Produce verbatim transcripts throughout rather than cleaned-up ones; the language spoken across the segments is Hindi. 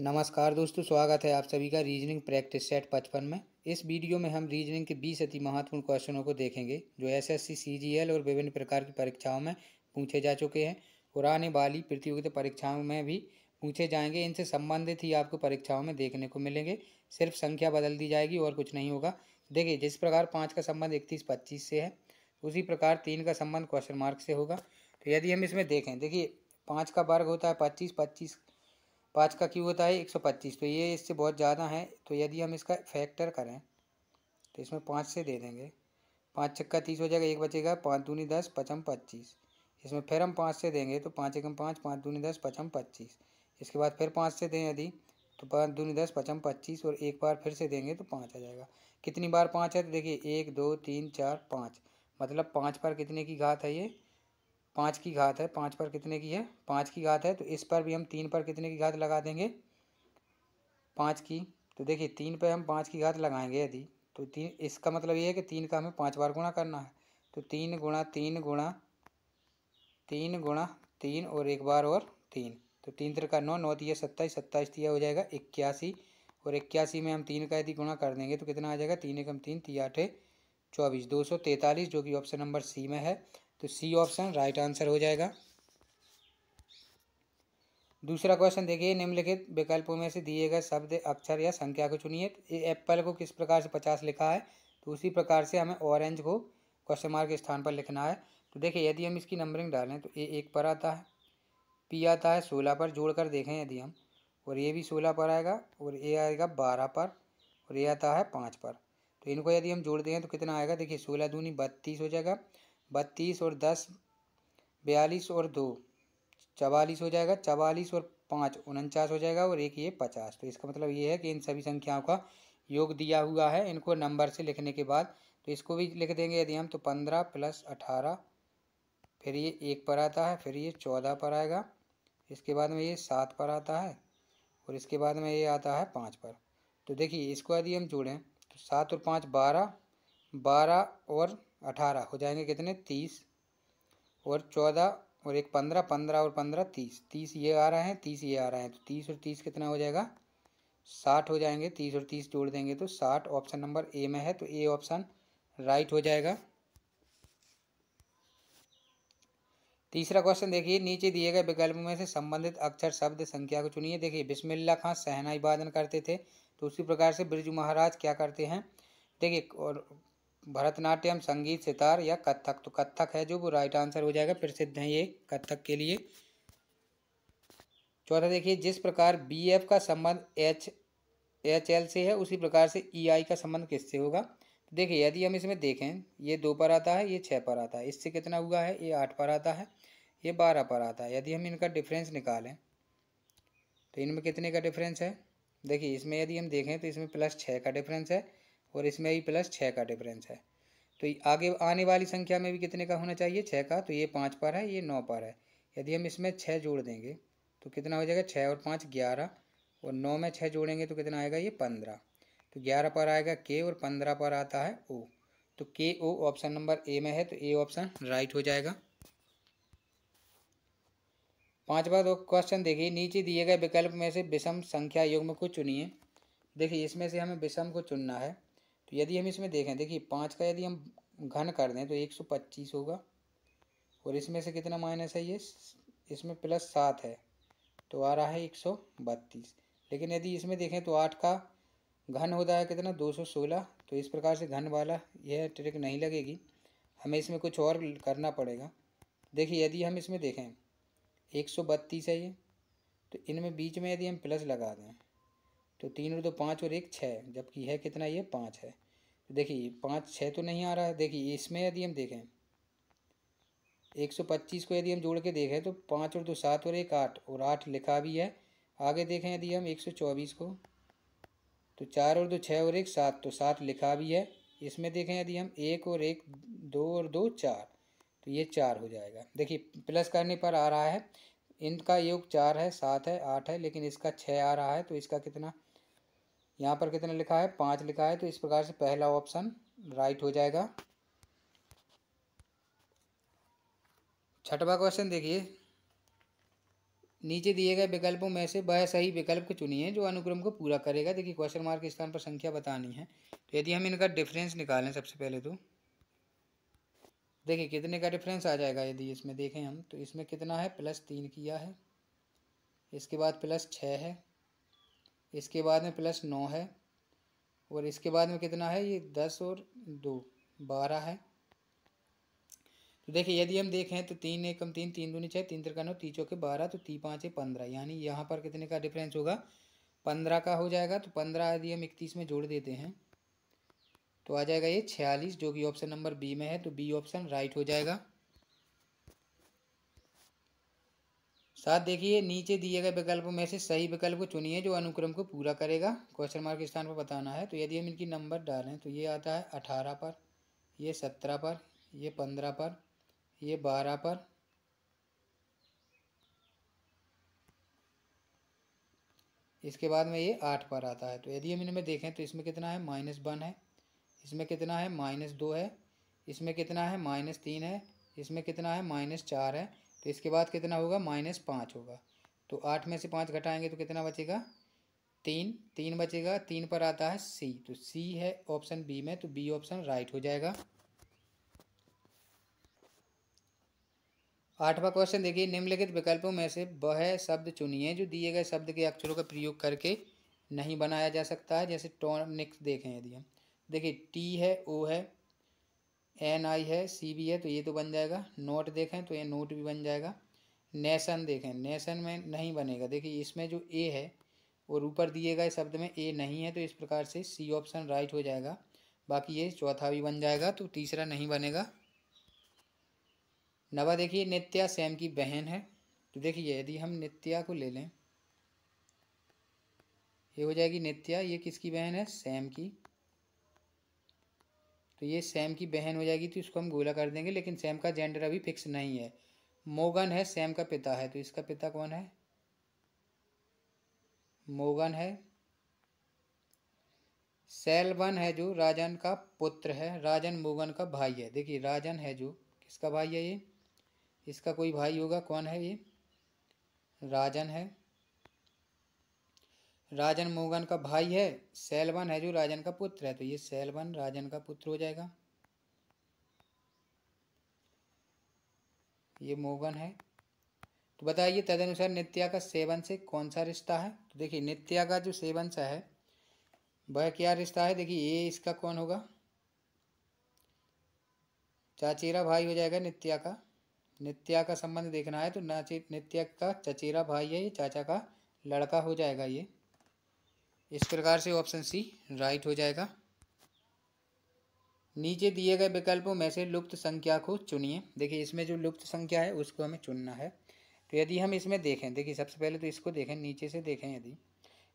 नमस्कार दोस्तों, स्वागत है आप सभी का रीजनिंग प्रैक्टिस सेट पचपन में। इस वीडियो में हम रीजनिंग के बीस अति महत्वपूर्ण क्वेश्चनों को देखेंगे जो एसएससी, सीजीएल और विभिन्न प्रकार की परीक्षाओं में पूछे जा चुके हैं और आने वाली प्रतियोगिता परीक्षाओं में भी पूछे जाएंगे। इनसे संबंधित ही आपको परीक्षाओं में देखने को मिलेंगे, सिर्फ संख्या बदल दी जाएगी और कुछ नहीं होगा। देखिए, जिस प्रकार पाँच का संबंध इकतीस पच्चीस से है, उसी प्रकार तीन का संबंध क्वेश्चन मार्क से होगा। तो यदि हम इसमें देखें, देखिए पाँच का वर्ग होता है पच्चीस, पच्चीस पाँच का क्यूब होता है एक सौ पच्चीस, तो ये इससे बहुत ज़्यादा है। तो यदि हम इसका फैक्टर करें तो इसमें पाँच से दे देंगे, पाँच छक्का तीस हो जाएगा, एक बचेगा, पाँच दूनी दस, पचम पच्चीस। इसमें फिर हम पाँच से देंगे तो पाँच एकम पाँच, पाँच दूनी दस, पचम पच्चीस। इसके बाद फिर पाँच से दें यदि तो पाँच दूनी दस, पचम पच्चीस, और एक बार फिर से देंगे तो पाँच आ जाएगा। कितनी बार पाँच है? तो देखिए एक दो तीन चार पाँच, मतलब पाँच पर कितने की घात है? ये पाँच की घात है। पाँच पर कितने की है? पाँच की घात है। तो इस पर भी हम तीन पर कितने की घात लगा देंगे? पाँच की। तो देखिए तीन पर हम पाँच की घात लगाएंगे यदि तो तीन, इसका मतलब ये है कि तीन का हमें पाँच बार गुणा करना है। तो तीन गुणा तीन गुणा तीन गुणा तीन और एक बार और तीन, तो तीन तिर का नौ, नौ तीय सत्ताईस, सत्ताईस तीय हो जाएगा इक्यासी, और इक्यासी में हम तीन का यदि गुणा कर देंगे तो कितना आ जाएगा? तीन एकम तीन, तीन आठे चौबीस, दो सौ तैंतालीस, जो कि ऑप्शन नंबर सी में है। तो सी ऑप्शन राइट आंसर हो जाएगा। दूसरा क्वेश्चन देखिए, निम्नलिखित विकल्पों में से दिए गए शब्द, अक्षर या संख्या को चुनिए। एप्पल को किस प्रकार से पचास लिखा है? तो उसी प्रकार से हमें ऑरेंज को क्वेश्चन मार्क के स्थान पर लिखना है। तो देखिए यदि हम इसकी नंबरिंग डालें तो ए एक पर आता है, पी आता है सोलह पर, जोड़ कर देखें यदि हम, और ये भी सोलह पर आएगा, और ए आएगा बारह पर, और ये आता है पाँच पर। तो इनको यदि हम जोड़ दें तो कितना आएगा? देखिए सोलह दूनी बत्तीस हो जाएगा, बत्तीस और दस बयालीस और दो चवालीस हो जाएगा, चवालीस और पाँच उनचास हो जाएगा, और एक ये पचास। तो इसका मतलब ये है कि इन सभी संख्याओं का योग दिया हुआ है, इनको नंबर से लिखने के बाद। तो इसको भी लिख देंगे यदि हम तो पंद्रह प्लस अठारह, फिर ये एक पर आता है, फिर ये चौदह पर आएगा, इसके बाद में ये सात पर आता है, और इसके बाद में ये आता है पाँच पर। तो देखिए इसको यदि हम जोड़ें तो सात और पाँच बारह, बारह और अठारह हो जाएंगे कितने? तीस, और चौदह और एक पंद्रह, पंद्रह और पंद्रह तीस, तीस ये आ रहे हैं, तीस ये आ रहे हैं। तो तीस और तीस कितना हो जाएगा? साठ हो जाएंगे। तीस और तीस जोड़ देंगे तो साठ, ऑप्शन नंबर ए में है। तो ए ऑप्शन राइट हो जाएगा। तीसरा क्वेश्चन देखिए, नीचे दिए गए विकल्पों में से संबंधित अक्षर, शब्द, संख्या को चुनिए। देखिए बिस्मिल्लाह खां शहनाई वादन करते थे, तो उसी प्रकार से बिरजू महाराज क्या करते हैं? देखिए, और भरतनाट्यम, संगीत, सितार या कथक। तो कथक है जो, वो राइट आंसर हो जाएगा, प्रसिद्ध है ये कथक के लिए। चौथा देखिए, जिस प्रकार बी एफ का संबंध एच एच एल से है, उसी प्रकार से ई आई का संबंध किससे होगा? तो देखिए यदि हम इसमें देखें, ये दो पर आता है, ये छः पर आता है, इससे कितना हुआ है? ये आठ पर आता है, ये बारह पर आता है। यदि हम इनका डिफरेंस निकालें तो इनमें कितने का डिफरेंस है? देखिए इसमें यदि हम देखें तो इसमें प्लस छः का डिफरेंस है, और इसमें भी प्लस छः का डिफरेंस है। तो आगे आने वाली संख्या में भी कितने का होना चाहिए? छः का। तो ये पाँच पर है, ये नौ पर है। यदि हम इसमें छः जोड़ देंगे तो कितना हो जाएगा? छः और पाँच ग्यारह, और नौ में छः जोड़ेंगे तो कितना आएगा? ये पंद्रह। तो ग्यारह पर आएगा के, और पंद्रह पर आता है ओ। तो के ओ ऑप्शन नंबर ए में है। तो ए ऑप्शन राइट हो जाएगा। पाँचवा क्वेश्चन देखिए, नीचे दिए गए विकल्प में से विषम संख्या युग्म को चुनिए। देखिए इसमें से हमें विषम को चुनना है। तो यदि हम इसमें देखें, देखिए पाँच का यदि हम घन कर दें तो एक सौ पच्चीस होगा, और इसमें से कितना माइनस है? ये इसमें प्लस सात है, तो आ रहा है एक सौ बत्तीस। लेकिन यदि इसमें देखें तो आठ का घन होता है कितना? दो सौ सोलह। तो इस प्रकार से घन वाला यह ट्रिक नहीं लगेगी, हमें इसमें कुछ और करना पड़ेगा। देखिए यदि हम इसमें देखें एक सौ बत्तीस है ये, तो इनमें बीच में यदि हम प्लस लगा दें तो तीन और दो पाँच और एक छः, जबकि है कितना? ये पाँच है। तो देखिए पाँच छः तो नहीं आ रहा है। देखिए इसमें यदि हम देखें एक सौ पच्चीस को यदि हम जोड़ के देखें तो पाँच और दो सात और एक आठ, और आठ लिखा भी है। आगे देखें यदि हम एक सौ चौबीस को, तो चार और दो छः और एक सात, तो सात लिखा भी है। इसमें देखें यदि हम एक और एक दो और दो चार, तो ये चार हो जाएगा। देखिए प्लस करने पर आ रहा है, इनका योग चार है, सात है, आठ है, लेकिन इसका छः आ रहा है। तो इसका कितना यहाँ पर कितना लिखा है? पाँच लिखा है। तो इस प्रकार से पहला ऑप्शन राइट हो जाएगा। छठवां क्वेश्चन देखिए, नीचे दिए गए विकल्पों में से वह सही विकल्प चुनिए जो अनुक्रम को पूरा करेगा। देखिए क्वेश्चन मार्क के स्थान पर संख्या बतानी है, तो यदि हम इनका डिफरेंस निकालें सबसे पहले तो देखिए कितने का डिफरेंस आ जाएगा। यदि इसमें देखें हम तो इसमें कितना है, प्लस तीन किया है, इसके बाद प्लस छः है, इसके बाद में प्लस नौ है, और इसके बाद में कितना है ये दस और दो बारह है। तो देखिए यदि हम देखें तो तीन एकम तीन, तीन दूनी छः, तीन तिरका नौ, तीन चौके बारह, तो तीन पाँचे पंद्रह, यानी यहाँ पर कितने का डिफरेंस होगा, पंद्रह का हो जाएगा। तो पंद्रह यदि हम इकतीस में जोड़ देते हैं तो आ जाएगा ये छियालीस, जो कि ऑप्शन नंबर बी में है, तो बी ऑप्शन राइट हो जाएगा। साथ देखिए नीचे दिए गए विकल्पों में से सही विकल्प को चुनिए जो अनुक्रम को पूरा करेगा, क्वेश्चन मार्क के स्थान पर बताना है। तो यदि हम इनकी नंबर डालें तो ये आता है अठारह पर, ये सत्रह पर, ये पंद्रह पर, ये बारह पर, इसके बाद में ये आठ पर आता है। तो यदि हम इनमें देखें तो इसमें कितना है माइनस वन है, इसमें कितना है माइनस दो है, इसमें कितना है माइनस तीन है, इसमें कितना है माइनस चार है, तो इसके बाद कितना होगा माइनस पाँच होगा। तो आठ में से पाँच घटाएंगे तो कितना बचेगा, तीन, तीन बचेगा, तीन पर आता है सी, तो सी है ऑप्शन बी में, तो बी ऑप्शन राइट हो जाएगा। आठवां क्वेश्चन देखिए, निम्नलिखित विकल्पों में से वह शब्द चुनिए जो दिए गए शब्द के अक्षरों का प्रयोग करके नहीं बनाया जा सकता है। जैसे टॉनिक्स देखें यदि हम, देखिए टी है, ओ है, एन आई है, सी बी है, तो ये तो बन जाएगा। नोट देखें तो ये नोट भी बन जाएगा। नेशन देखें, नेशन में नहीं बनेगा। देखिए इसमें जो ए है और ऊपर दिए गए शब्द में ए नहीं है, तो इस प्रकार से सी ऑप्शन राइट हो जाएगा। बाकी ये चौथा भी बन जाएगा, तो तीसरा नहीं बनेगा। नवा देखिए, नित्या सैम की बहन है, तो देखिए यदि हम नित्या को ले लें, ये हो जाएगी नित्या, ये किसकी बहन है, सैम की, तो ये सैम की बहन हो जाएगी। तो इसको हम गोला कर देंगे, लेकिन सैम का जेंडर अभी फिक्स नहीं है। मोगन है सैम का पिता है, तो इसका पिता कौन है, मोगन है। सैलवन है जो राजन का पुत्र है, राजन मोगन का भाई है। देखिए राजन है जो किसका भाई है, ये इसका कोई भाई होगा, कौन है ये, राजन है, राजन मोगन का भाई है। सैलवन है जो राजन का पुत्र है, तो ये सैलवन राजन का पुत्र हो जाएगा। ये मोगन है। तो बताइए तदनुसार नित्या का सेवन से कौन सा रिश्ता है। तो देखिए नित्या का जो सेवन सा है वह क्या रिश्ता है। देखिए ये इसका कौन होगा, चचेरा भाई हो जाएगा नित्या का। नित्या का संबंध देखना है तो नाचे नित्या का चचेरा भाई है, ये चाचा का लड़का हो जाएगा। ये इस प्रकार से ऑप्शन सी राइट हो जाएगा। नीचे दिए गए विकल्पों में से लुप्त संख्या को चुनिए। देखिए इसमें जो लुप्त संख्या है उसको हमें चुनना है। तो यदि हम इसमें देखें, देखिए सबसे पहले तो इसको देखें, नीचे से देखें, यदि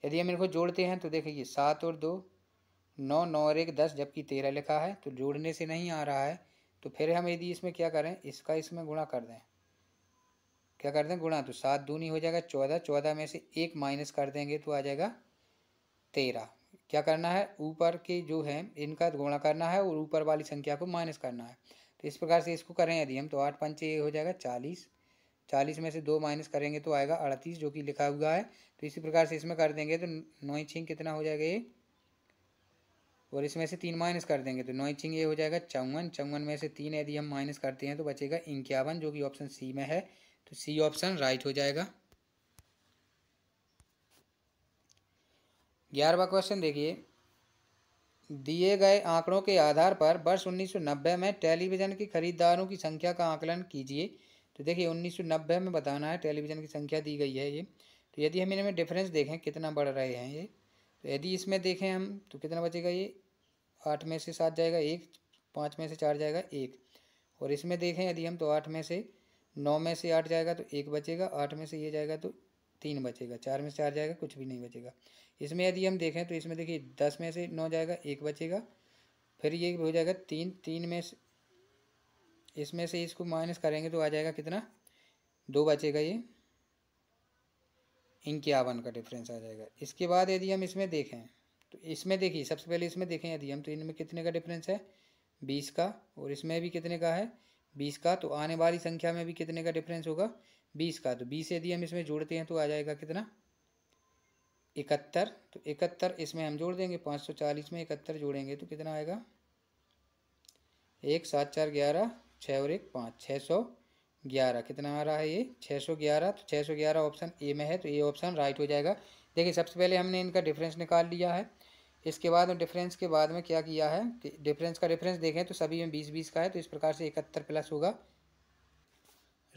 यदि हम इनको जोड़ते हैं तो देखिए सात और दो नौ, नौ और एक दस, जबकि तेरह लिखा है, तो जोड़ने से नहीं आ रहा है। तो फिर हम यदि इसमें क्या करें, इसका इसमें गुणा कर दें, क्या कर दें गुणा, तो सात दूनी हो जाएगा चौदह, चौदह में से एक माइनस कर देंगे तो आ जाएगा तेरह। क्या करना है, ऊपर के जो है इनका गुणा करना है और ऊपर वाली संख्या को माइनस करना है। तो इस प्रकार से इसको करें यदि हम तो आठ पंच हो जाएगा चालीस, चालीस में से दो माइनस करेंगे तो आएगा अड़तीस, जो कि लिखा हुआ है। तो इसी प्रकार से इसमें कर देंगे तो नौ छिंग कितना हो जाएगा ये, और इसमें से तीन माइनस कर देंगे तो नौ छिंग ये हो जाएगा चौवन, चौवन में से तीन यदि हम माइनस करते हैं तो बचेगा इक्यावन, जो कि ऑप्शन सी में है, तो सी ऑप्शन राइट हो जाएगा। ग्यारहवां क्वेश्चन देखिए, दिए गए आंकड़ों के आधार पर वर्ष उन्नीस सौ नब्बे में टेलीविज़न के खरीदारों की संख्या का आकलन कीजिए। तो देखिए उन्नीस सौ नब्बे में बताना है, टेलीविज़न की संख्या दी गई है ये। तो यदि हम इनमें डिफरेंस देखें कितना बढ़ रहे हैं ये, तो यदि इसमें देखें हम तो कितना बचेगा ये, आठ में से सात जाएगा एक, पाँच में से चार जाएगा एक, और इसमें देखें यदि हम तो आठ में से नौ में से आठ जाएगा तो एक बचेगा, आठ में से ये जाएगा तो तीन बचेगा, चार में से चार जाएगा कुछ भी नहीं बचेगा। इसमें यदि हम देखें तो इसमें देखिए दस में से नौ जाएगा एक बचेगा, फिर ये हो जाएगा तीन, तीन में से इसमें से इसको माइनस करेंगे तो आ जाएगा कितना, दो बचेगा, ये इक्यावन का डिफरेंस आ जाएगा। इसके बाद यदि हम इसमें देखें तो इसमें देखिए सबसे पहले इसमें देखें यदि हम तो इनमें कितने का डिफरेंस है, बीस का, और इसमें भी कितने का है, बीस का, तो आने वाली संख्या में भी कितने का डिफरेंस होगा, बीस का, तो बीस यदि हम इसमें जोड़ते हैं तो आ जाएगा कितना, इकहत्तर। तो इकहत्तर इसमें हम जोड़ देंगे, पाँच सौ चालीस में इकहत्तर जोड़ेंगे तो कितना आएगा, एक सात चार ग्यारह, छः और एक पाँच, छः सौ ग्यारह। कितना आ रहा है ये, छः सौ ग्यारह। तो छः सौ ग्यारह ऑप्शन ए में है, तो ये ऑप्शन राइट हो जाएगा। देखिए सबसे पहले हमने इनका डिफरेंस निकाल लिया है, इसके बाद डिफरेंस के बाद में क्या किया है कि डिफरेंस का डिफरेंस देखें तो सभी में बीस बीस का है, तो इस प्रकार से इकहत्तर प्लस होगा,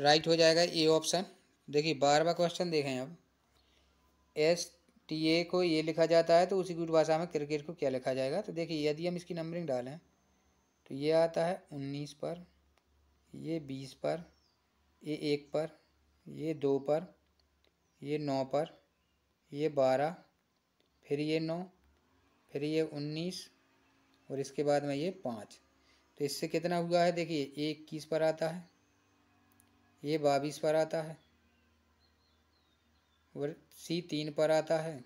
राइट हो जाएगा ए ऑप्शन। देखिए बारहवां क्वेश्चन देखें अब, एस टी ए को ये लिखा जाता है तो उसी गुट भाषा में क्रिकेट को क्या लिखा जाएगा। तो देखिए यदि हम इसकी नंबरिंग डालें तो ये आता है उन्नीस पर, ये बीस पर, ये एक पर, ये दो पर, ये नौ पर, ये बारह, फिर ये नौ, फिर ये उन्नीस और इसके बाद में ये पाँच। तो इससे कितना हुआ है, देखिए ये इक्कीस पर आता है, ये बाईस पर आता है और सी तीन पर आता है,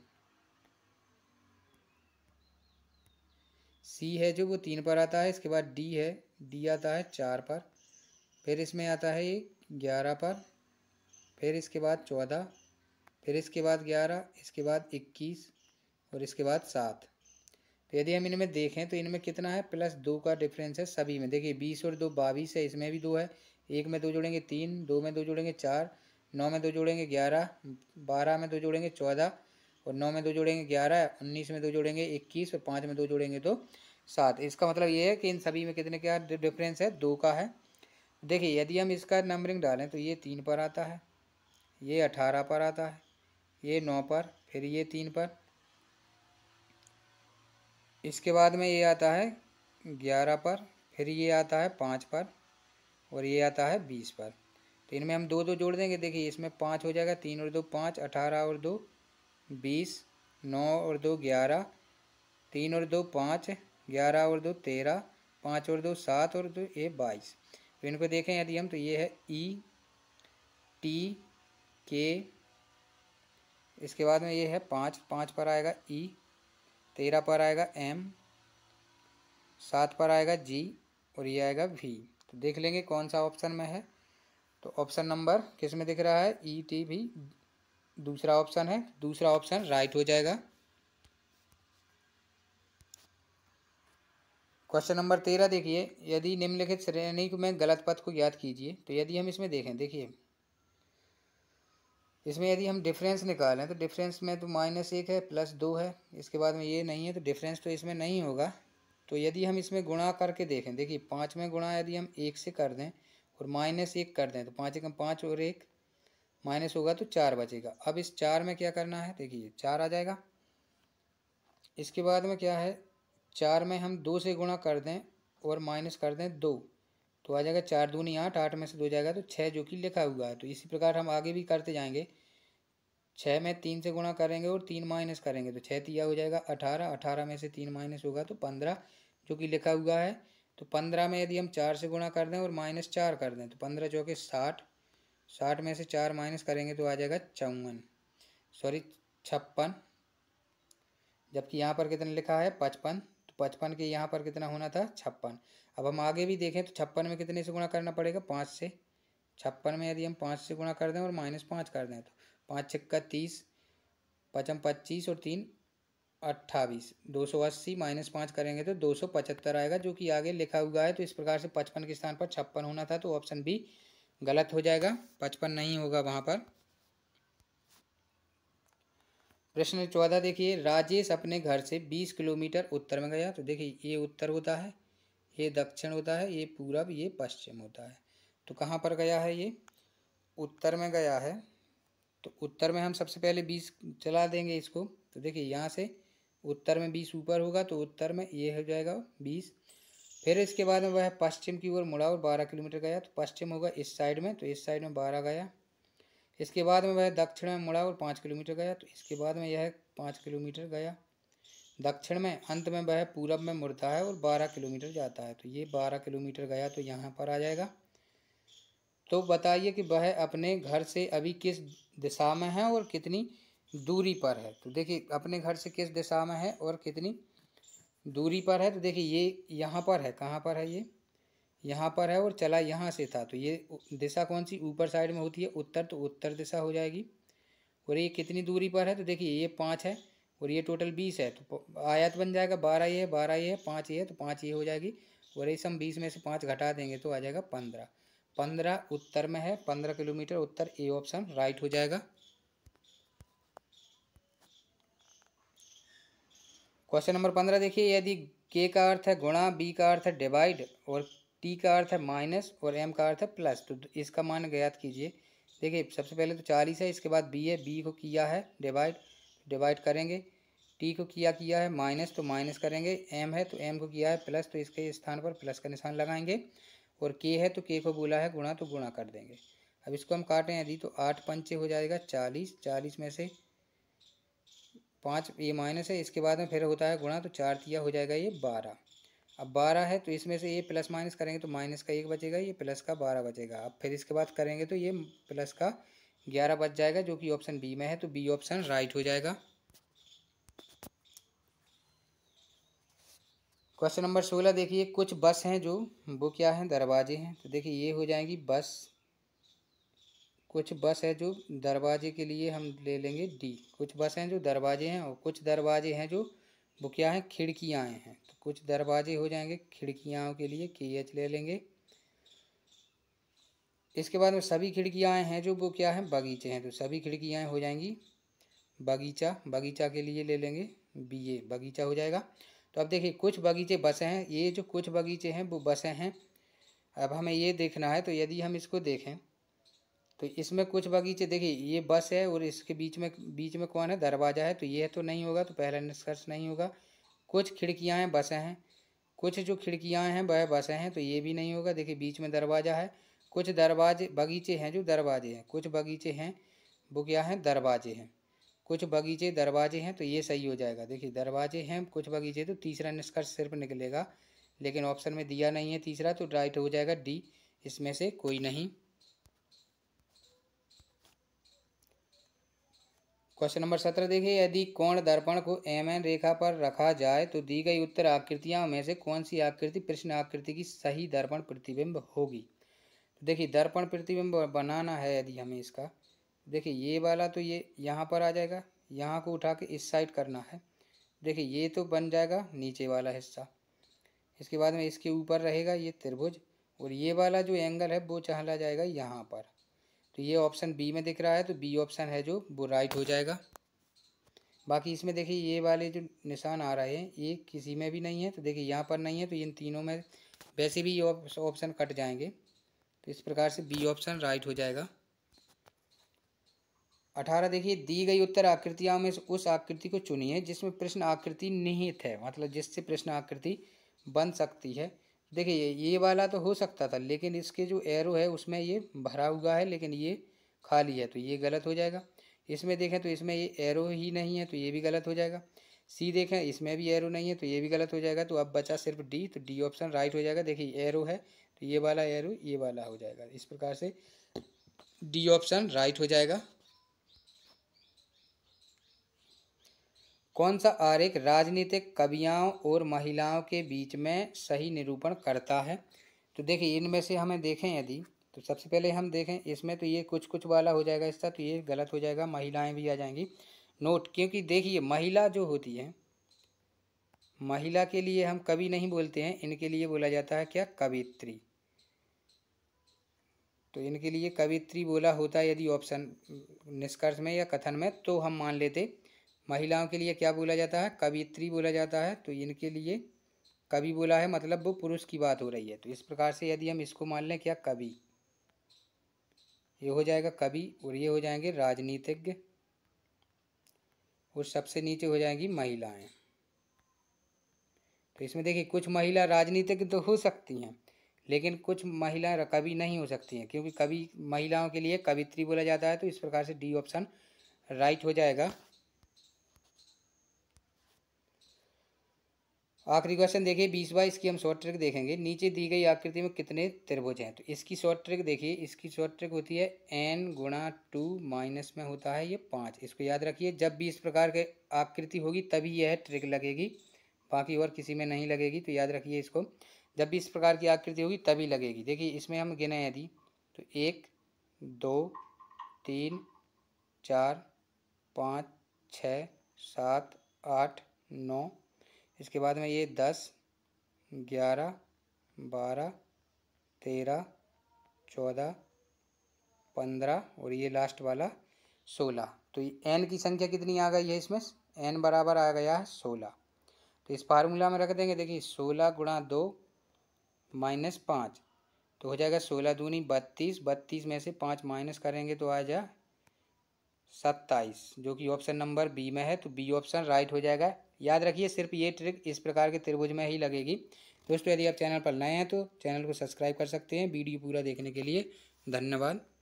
सी है जो वो तीन पर आता है। इसके बाद डी है, डी आता है चार पर, फिर इसमें आता है ये ग्यारह पर, फिर इसके बाद चौदह, फिर इसके बाद ग्यारह, इसके बाद इक्कीस और इसके बाद सात। तो यदि हम इनमें देखें तो इनमें कितना है, प्लस दो का डिफरेंस है सभी में। देखिए बीस और दो बाईस है, इसमें भी दो है, एक में दो जोड़ेंगे तीन, दो में दो जोड़ेंगे चार, नौ में दो जोड़ेंगे ग्यारह, बारह में दो जोड़ेंगे चौदह और नौ में दो जोड़ेंगे ग्यारह, उन्नीस में दो जोड़ेंगे इक्कीस और पाँच में दो जोड़ेंगे तो सात। इसका मतलब ये है कि इन सभी में कितने क्या डिफरेंस है, दो का है। देखिए यदि हम इसका नंबरिंग डालें तो ये तीन पर आता है, ये अठारह पर आता है, ये नौ पर, फिर ये तीन पर, इसके बाद में ये आता है ग्यारह पर, फिर ये आता है पाँच पर और ये आता है बीस पर। तो इनमें हम दो दो जोड़ देंगे, देखिए इसमें पाँच हो जाएगा, तीन और दो पाँच, अठारह और दो बीस, नौ और दो ग्यारह, तीन और दो पाँच, ग्यारह और दो तेरह, पाँच और दो सात और दो ये बाईस। तो इनको देखें यदि हम तो ये है ई टी के, इसके बाद में ये है पाँच, पाँच पर आएगा ई, तेरह पर आएगा एम, सात पर आएगा जी और ये आएगा वी। तो देख लेंगे कौन सा ऑप्शन में है, तो ऑप्शन नंबर किस में दिख रहा है, ई टी भी दूसरा ऑप्शन है, दूसरा ऑप्शन राइट हो जाएगा। क्वेश्चन नंबर तेरह देखिए, यदि निम्नलिखित श्रेणी में गलत पद को ज्ञात कीजिए। तो यदि हम इसमें देखें, देखिए इसमें यदि हम डिफरेंस निकालें तो डिफरेंस में तो माइनस एक है, प्लस दो है, इसके बाद में ये नहीं है तो डिफरेंस तो इसमें नहीं होगा। तो यदि हम इसमें गुणा करके देखें, देखिए पाँच में गुणा यदि हम एक से कर दें और माइनस एक कर दें तो पाँच एकम पाँच और एक माइनस होगा तो चार बचेगा। अब इस चार में क्या करना है, देखिए चार आ जाएगा, इसके बाद में क्या है, चार में हम दो से गुणा कर दें और माइनस कर दें दो तो आ जाएगा चार दूनी आठ, आठ में से दो जाएगा तो छः जो कि लिखा हुआ है। तो इसी प्रकार हम आगे भी करते जाएंगे, छः में तीन से गुणा करेंगे और तीन माइनस करेंगे तो छः तिया हो जाएगा अठारह, अठारह में से तीन माइनस होगा तो पंद्रह जो कि लिखा हुआ है। तो पंद्रह में यदि हम चार से गुणा कर दें और माइनस चार कर दें तो पंद्रह चौके साठ, साठ में से चार माइनस करेंगे तो आ जाएगा चौवन सॉरी छप्पन, जबकि यहाँ पर कितना लिखा है पचपन, पचपन के यहाँ पर कितना होना था छप्पन। अब हम आगे भी देखें तो छप्पन में कितने से गुणा करना पड़ेगा, पाँच से, छप्पन में यदि हम पाँच से गुणा कर दें और माइनस पाँच कर दें तो पाँच छक्का तीस, पचम पच्चीस और तीन अट्ठाईस, दो सौ अस्सी माइनस पाँच करेंगे तो दो सौ पचहत्तर आएगा जो कि आगे लिखा हुआ है। तो इस प्रकार से पचपन के स्थान पर छप्पन होना था, तो ऑप्शन बी गलत हो जाएगा, पचपन नहीं होगा वहाँ पर। प्रश्न चौदह देखिए, राजेश अपने घर से बीस किलोमीटर उत्तर में गया। तो देखिए ये उत्तर होता है, ये दक्षिण होता है, ये पूरब, ये पश्चिम होता है। तो कहाँ पर गया है, ये उत्तर में गया है, तो उत्तर में हम सबसे पहले बीस चला देंगे इसको। तो देखिए यहाँ से उत्तर में बीस ऊपर होगा तो उत्तर में ये हो जाएगा बीस, फिर इसके बाद में वह पश्चिम की ओर मुड़ा और बारह किलोमीटर गया तो पश्चिम होगा इस साइड में, तो इस साइड में बारह गया। इसके बाद में वह दक्षिण में मुड़ा और पाँच किलोमीटर गया तो इसके बाद में यह पाँच किलोमीटर गया दक्षिण में, अंत में वह पूरब में मुड़ता है और बारह किलोमीटर जाता है तो ये बारह किलोमीटर गया तो यहाँ पर आ जाएगा। तो बताइए कि वह अपने घर से अभी किस दिशा में है और कितनी दूरी पर है। तो देखिए अपने घर से किस दिशा में है और कितनी दूरी पर है, तो देखिए ये यहाँ पर है, कहाँ पर है ये, यहाँ पर है और चला यहाँ से था, तो ये दिशा कौन सी ऊपर साइड में होती है उत्तर, तो उत्तर दिशा हो जाएगी। और ये कितनी दूरी पर है, तो देखिए ये पाँच है और ये टोटल बीस है, तो आयत बन जाएगा बारह ये है, बारह ये है, पाँच ये है, तो पाँच ये हो जाएगी। और ये हम बीस में से पाँच घटा देंगे तो आ जाएगा पंद्रह। पंद्रह उत्तर में है, पंद्रह किलोमीटर उत्तर, ए ऑप्शन राइट हो जाएगा। क्वेश्चन नंबर पंद्रह देखिए, यदि के का अर्थ है गुणा, बी का अर्थ है डिवाइड और टी का अर्थ है माइनस और एम का अर्थ है प्लस, तो इसका मान ज्ञात कीजिए। देखिए सबसे पहले तो चालीस है, इसके बाद बी है, बी को किया है डिवाइड, डिवाइड करेंगे, टी को किया किया है माइनस तो माइनस करेंगे, एम है तो एम को किया है प्लस तो इसके स्थान पर प्लस का निशान लगाएंगे, और के है तो के को बोला है गुणा तो गुणा कर देंगे। अब इसको हम काटें यदि तो आठ पंचे हो जाएगा चालीस, चालीस में से पाँच ये माइनस है, इसके बाद में फिर होता है गुणा तो चार तिया हो जाएगा ये बारह। अब बारह है तो इसमें से ये प्लस माइनस करेंगे तो माइनस का एक बचेगा, ये प्लस का बारह बचेगा। अब फिर इसके बाद करेंगे तो ये प्लस का ग्यारह बच जाएगा जो कि ऑप्शन बी में है, तो बी ऑप्शन राइट हो जाएगा। क्वेश्चन नंबर सोलह देखिए, कुछ बस हैं जो वो क्या हैं दरवाजे हैं, तो देखिए ये हो जाएंगी बस, कुछ बस है जो दरवाजे के लिए हम ले लेंगे डी। कुछ बस हैं जो दरवाजे हैं और कुछ दरवाजे हैं जो वो क्या है खिड़कियाँ हैं, तो कुछ दरवाजे हो जाएंगे खिड़कियाँ के लिए के एच ले लेंगे। इसके बाद में सभी खिड़कियाँ हैं जो वो क्या है बगीचे हैं, तो सभी खिड़कियाँ हो जाएंगी बगीचा, बगीचा के लिए ले लेंगे बी ए, बगीचा हो जाएगा। तो अब देखिए कुछ बगीचे बसें हैं, ये जो कुछ बगीचे हैं वो बसें हैं। अब हमें ये देखना है, तो यदि हम इसको देखें तो इसमें कुछ बगीचे देखिए ये बस है और इसके बीच में बीच में कौन है दरवाज़ा है, तो ये तो नहीं होगा, तो पहला निष्कर्ष नहीं होगा। कुछ खिड़कियाँ हैं बसें हैं, कुछ जो खिड़कियाँ हैं वह बसें हैं, तो ये भी नहीं होगा, देखिए बीच में दरवाज़ा है। कुछ दरवाजे बगीचे हैं जो दरवाजे हैं, कुछ बगीचे हैं वो क्या हैं दरवाजे हैं, कुछ बगीचे दरवाजे हैं, तो ये सही हो जाएगा। देखिए दरवाजे हैं कुछ बगीचे, तो तीसरा निष्कर्ष सिर्फ निकलेगा, लेकिन ऑप्शन में दिया नहीं है तीसरा, तो राइट हो जाएगा डी, इसमें से कोई नहीं। क्वेश्चन नंबर सत्रह देखिए, यदि कोण दर्पण को एम एन रेखा पर रखा जाए तो दी गई उत्तर आकृतियां में से कौन सी आकृति प्रश्न आकृति की सही दर्पण प्रतिबिंब होगी। देखिए दर्पण प्रतिबिंब बनाना है यदि हमें इसका, देखिए ये वाला तो ये यहाँ पर आ जाएगा, यहाँ को उठा के इस साइड करना है, देखिए ये तो बन जाएगा नीचे वाला हिस्सा, इसके बाद में इसके ऊपर रहेगा ये त्रिभुज, और ये वाला जो एंगल है वो चला जाएगा यहाँ पर, तो ये ऑप्शन बी में दिख रहा है, तो बी ऑप्शन है जो वो राइट हो जाएगा। बाकी इसमें देखिए ये वाले जो निशान आ रहे हैं ये किसी में भी नहीं है, तो देखिए यहाँ पर नहीं है, तो इन तीनों में वैसे भी ये ऑप्शन कट जाएंगे, तो इस प्रकार से बी ऑप्शन राइट हो जाएगा। अठारह देखिए, दी गई उत्तर आकृतियों में से उस आकृति को चुनिए जिसमें प्रश्न आकृति निहित है, मतलब जिससे प्रश्न आकृति बन सकती है। देखिए ये वाला तो हो सकता था, लेकिन इसके जो एरो है उसमें ये भरा हुआ है लेकिन ये खाली है, तो ये गलत हो जाएगा। इसमें देखें तो इसमें ये एरो ही नहीं है, तो ये भी गलत हो जाएगा। सी देखें इसमें भी एरो नहीं है, तो ये भी गलत हो जाएगा। तो अब बचा सिर्फ डी, तो डी ऑप्शन राइट हो जाएगा। देखिए एरो है तो ये वाला एरो ये वाला हो जाएगा, इस प्रकार से डी ऑप्शन राइट हो जाएगा। कौन सा आरेख राजनीतिक कवियों और महिलाओं के बीच में सही निरूपण करता है, तो देखिए इनमें से हमें देखें यदि तो सबसे पहले हम देखें इसमें, तो ये कुछ कुछ वाला हो जाएगा इसका, तो ये गलत हो जाएगा, महिलाएं भी आ जाएंगी नोट, क्योंकि देखिए महिला जो होती है महिला के लिए हम कवि नहीं बोलते हैं, इनके लिए बोला जाता है क्या कवित्री, तो इनके लिए कवित्री बोला होता यदि ऑप्शन निष्कर्ष में या कथन में तो हम मान लेते। महिलाओं के लिए क्या बोला जाता है कवित्री बोला जाता है, तो इनके लिए कवि बोला है, मतलब वो पुरुष की बात हो रही है, तो इस प्रकार से यदि हम इसको मान लें क्या कवि, ये हो जाएगा कवि, और ये हो जाएंगे राजनीतिज्ञ, और सबसे नीचे हो जाएंगी महिलाएं। तो इसमें देखिए कुछ महिला राजनीतिज्ञ तो हो सकती हैं, लेकिन कुछ महिला कवि नहीं हो सकती हैं, क्योंकि कवि महिलाओं के लिए कवित्री बोला जाता है, तो इस प्रकार से डी ऑप्शन राइट हो जाएगा। आखिरी क्वेश्चन देखिए बीस बाईस की हम शॉर्ट ट्रिक देखेंगे। नीचे दी गई आकृति में कितने त्रिभुज हैं, तो इसकी शॉर्ट ट्रिक देखिए, इसकी शॉर्ट ट्रिक होती है एन गुणा टू माइनस में होता है ये पाँच। इसको याद रखिए, जब भी इस प्रकार की आकृति होगी तभी यह ट्रिक लगेगी, बाकी और किसी में नहीं लगेगी, तो याद रखिए इसको। जब भी इस प्रकार की आकृति होगी तभी लगेगी। देखिए इसमें हम गिने यदि तो एक दो तीन चार पाँच छः सात आठ नौ, इसके बाद में ये दस ग्यारह बारह तेरह चौदह पंद्रह और ये लास्ट वाला सोलह। तो एन की संख्या कितनी आ गई है इसमें? एन बराबर आ गया है सोलह। तो इस फार्मूला में रख देंगे, देखिए सोलह गुणा दो माइनस पाँच तो हो जाएगा सोलह दूनी बत्तीस, बत्तीस में से पाँच माइनस करेंगे तो आ जाए सत्ताईस, जो कि ऑप्शन नंबर बी में है। तो बी ऑप्शन राइट हो जाएगा। याद रखिए सिर्फ ये ट्रिक इस प्रकार के त्रिभुज में ही लगेगी। दोस्तों यदि आप चैनल पर नए हैं तो चैनल को सब्सक्राइब कर सकते हैं। वीडियो पूरा देखने के लिए धन्यवाद।